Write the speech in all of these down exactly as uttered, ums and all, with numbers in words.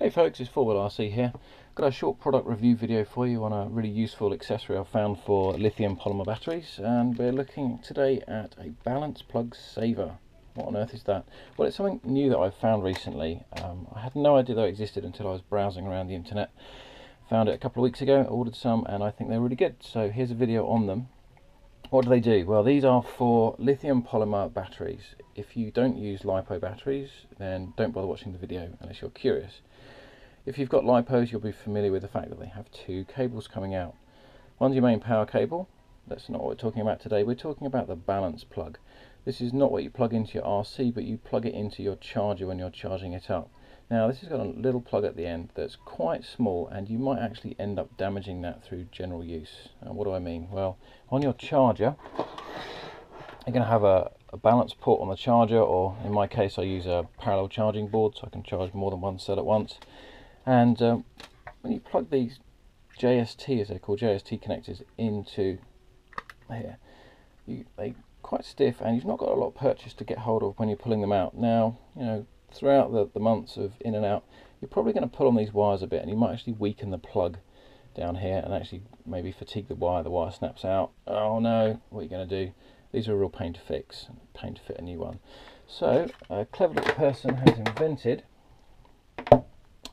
Hey folks, it's four wheel R C here. Got a short product review video for you on a really useful accessory I found for lithium polymer batteries, and we're looking today at a balance plug saver. What on earth is that? Well, it's something new that I found recently. Um, I had no idea that it existed until I was browsing around the internet. Found it a couple of weeks ago, ordered some, and I think they're really good. So here's a video on them. What do they do? Well, these are for lithium polymer batteries. If you don't use LiPo batteries, then don't bother watching the video unless you're curious. If you've got LiPos, you'll be familiar with the fact that they have two cables coming out. One's your main power cable. That's not what we're talking about today. We're talking about the balance plug. This is not what you plug into your R C, but you plug it into your charger when you're charging it up. Now, this has got a little plug at the end that's quite small, and you might actually end up damaging that through general use. And what do I mean? Well, on your charger, you're going to have a, a balance port on the charger, or in my case, I use a parallel charging board, so I can charge more than one cell at once. And um, when you plug these J S T, as they're called, J S T connectors, into here, you, they're quite stiff, and you've not got a lot of purchase to get hold of when you're pulling them out. Now, you know, throughout the, the months of in and out, you're probably going to pull on these wires a bit, and you might actually weaken the plug down here and actually maybe fatigue the wire. The wire snaps out. Oh no, what are you going to do? These are a real pain to fix, pain to fit a new one. So a clever little person has invented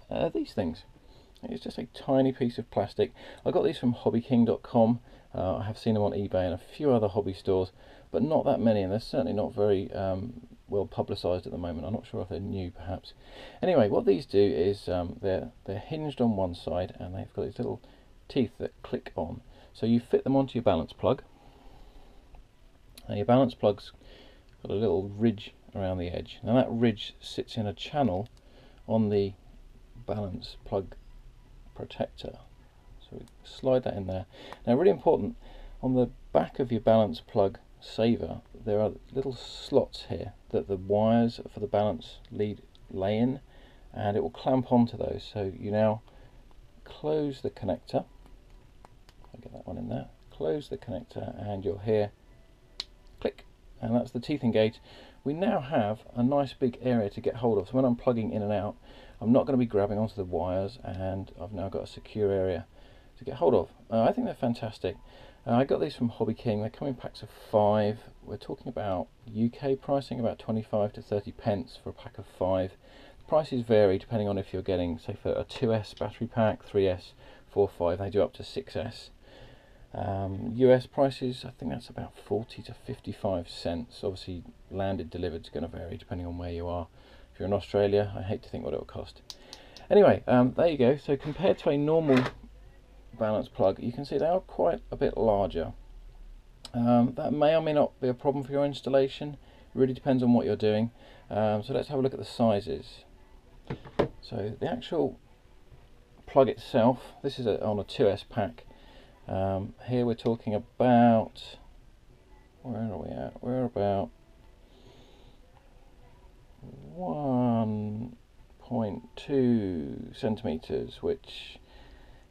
uh, these things. It's just a tiny piece of plastic. I got these from hobby king dot com. Uh, I have seen them on eBay and a few other hobby stores, but not that many, and they're certainly not very um, well publicised at the moment. I'm not sure if they're new, perhaps. Anyway, what these do is um, they're, they're hinged on one side, and they've got these little teeth that click on. So you fit them onto your balance plug, and your balance plug's got a little ridge around the edge. Now that ridge sits in a channel on the balance plug protector. So we slide that in there. Now, really important, on the back of your balance plug saver, there are little slots here that the wires for the balance lead lay in, and it will clamp onto those. So you now close the connector. I'll get that one in there. Close the connector, and you'll hear click, and that's the teeth engaged. We now have a nice big area to get hold of. So when I'm plugging in and out, I'm not going to be grabbing onto the wires, and I've now got a secure area to get hold of. Uh, I think they're fantastic. Uh, I got these from Hobby King. They come in packs of five. We're talking about U K pricing, about twenty-five to thirty pence for a pack of five. The prices vary depending on if you're getting, say, for a two S battery pack, three S, four, five, they do up to six S. Um, U S prices, I think that's about forty to fifty-five cents. Obviously, landed, delivered is going to vary depending on where you are. If you're in Australia, I hate to think what it will cost. Anyway, um, there you go. So compared to a normal balance plug, you can see they are quite a bit larger. Um, that may or may not be a problem for your installation. It really depends on what you're doing. Um, so let's have a look at the sizes. So the actual plug itself, this is a, on a two S pack. Um, here we're talking about, where are we at? We're about one point two centimetres, which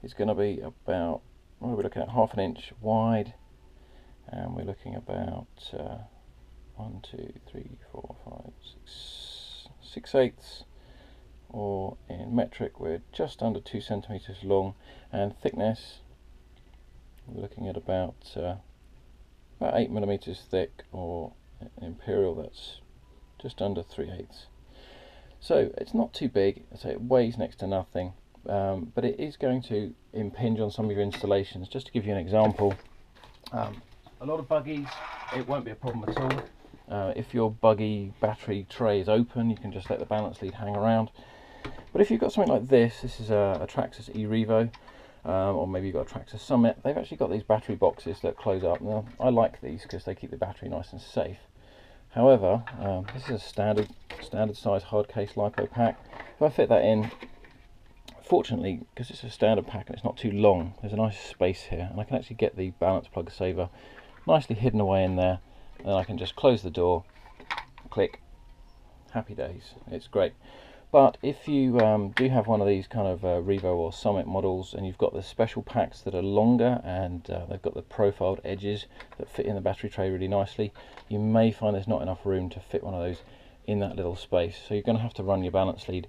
it's going to be about, well, we're looking at half an inch wide, and we're looking about uh, one, two, three, four, five, six, six eighths, or in metric, we're just under two centimeters long, and thickness, we're looking at about uh, about eight millimeters thick, or imperial, that's just under three eighths. So it's not too big. So it weighs next to nothing. Um, but it is going to impinge on some of your installations. Just to give you an example, um, a lot of buggies, it won't be a problem at all. Uh, if your buggy battery tray is open, you can just let the balance lead hang around. But if you've got something like this, this is a, a Traxxas eRevo, um, or maybe you've got a Traxxas Summit, they've actually got these battery boxes that close up. Now, I like these because they keep the battery nice and safe. However, um, this is a standard, standard size hard case LiPo pack. If I fit that in, fortunately, because it's a standard pack and it's not too long, there's a nice space here, and I can actually get the balance plug saver nicely hidden away in there, and then I can just close the door, click, happy days. It's great. But if you um, do have one of these kind of uh, Revo or Summit models, and you've got the special packs that are longer, and uh, they've got the profiled edges that fit in the battery tray really nicely, you may find there's not enough room to fit one of those in that little space. So you're going to have to run your balance lead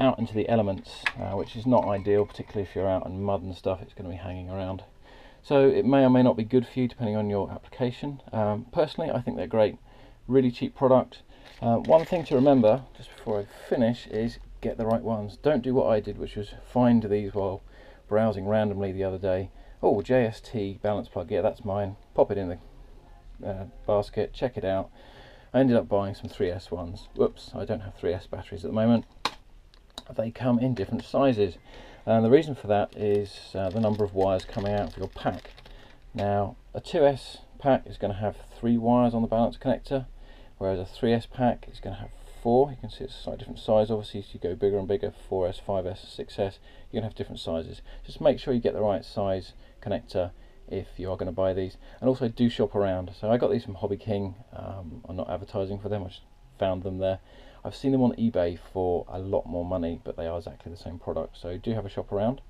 out into the elements, uh, which is not ideal, particularly if you're out in mud and stuff. It's going to be hanging around, so it may or may not be good for you depending on your application. Um, personally, I think they're great, really cheap product. Uh, one thing to remember just before I finish is get the right ones. Don't do what I did, which was find these while browsing randomly the other day. Oh, J S T balance plug, yeah, that's mine. Pop it in the uh, basket, check it out. I ended up buying some three S ones. Whoops, I don't have three S batteries at the moment. They come in different sizes, and the reason for that is uh, the number of wires coming out of your pack. Now, a two S pack is going to have three wires on the balance connector, whereas a three S pack is going to have four. You can see it's a slightly different size. Obviously, as you go bigger and bigger, four S, five S, six S, you're going to have different sizes. Just make sure you get the right size connector if you are going to buy these, and also do shop around. So I got these from Hobby King. um, I'm not advertising for them, I just found them there. I've seen them on eBay for a lot more money, but they are exactly the same product, so do have a shop around.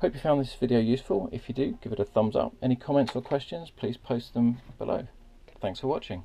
Hope you found this video useful. If you do, give it a thumbs up. Any comments or questions, please post them below. Thanks for watching.